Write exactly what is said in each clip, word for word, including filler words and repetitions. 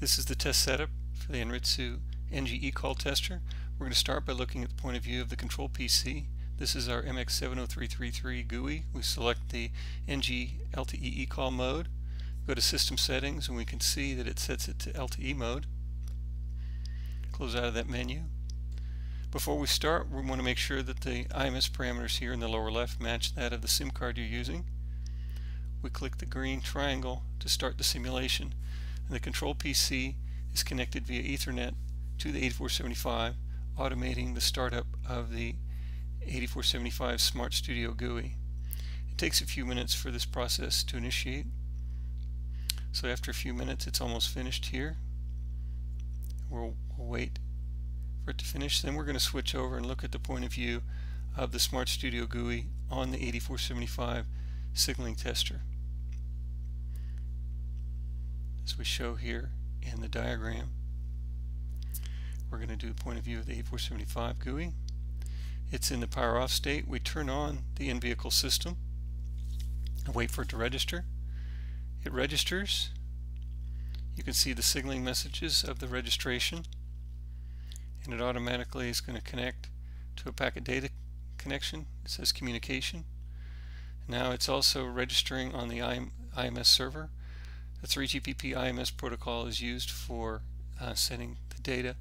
This is the test setup for the Anritsu N G eCall tester. We're going to start by looking at the point of view of the control P C. This is our M X seven oh three three three G U I. We select the N G L T E eCall mode, go to System Settings, and we can see that it sets it to L T E mode. Close out of that menu. Before we start, we want to make sure that the I M S parameters here in the lower left match that of the SIM card you're using. We click the green triangle to start the simulation. And the control P C is connected via Ethernet to the eighty-four seventy-five, automating the startup of the eighty-four seventy-five SmartStudio G U I. It takes a few minutes for this process to initiate. So after a few minutes, it's almost finished here. We'll, we'll wait for it to finish. Then we're going to switch over and look at the point of view of the SmartStudio G U I on the eighty-four seventy-five signaling tester, as we show here in the diagram. We're going to do the point of view of the eighty-four seventy-five G U I. It's in the power off state. We turn on the in-vehicle system and wait for it to register. It registers. You can see the signaling messages of the registration, and it automatically is going to connect to a packet data connection. It says communication. Now it's also registering on the I M S server. The three G P P I M S protocol is used for uh, sending the data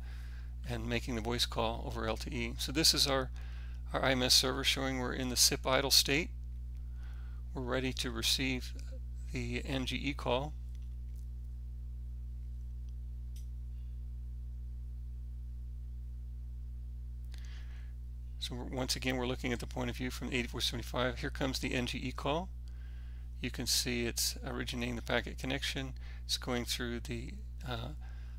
and making the voice call over L T E. So this is our, our I M S server, showing we're in the S I P idle state. We're ready to receive the N G E call. So we're, once again, we're looking at the point of view from eighty-four seventy-five. Here comes the N G E call. You can see it's originating the packet connection. It's going through the uh,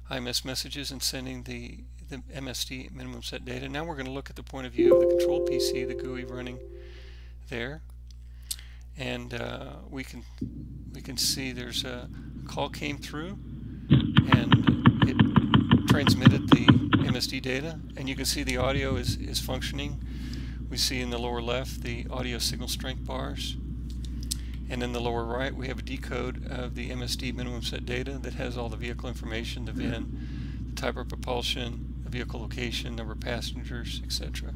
I M S messages and sending the, the M S D minimum set data. Now we're going to look at the point of view of the control P C, the G U I running there, and uh, we can we can see there's a call came through and it transmitted the M S D data, and you can see the audio is is functioning. We see in the lower left the audio signal strength bars, and in the lower right we have a decode of the M S D minimum set data that has all the vehicle information, the V I N, the type of propulsion, the vehicle location, number of passengers, et cetera.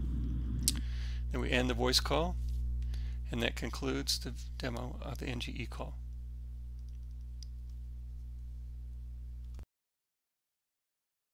Then we end the voice call, and that concludes the demo of the N G E call.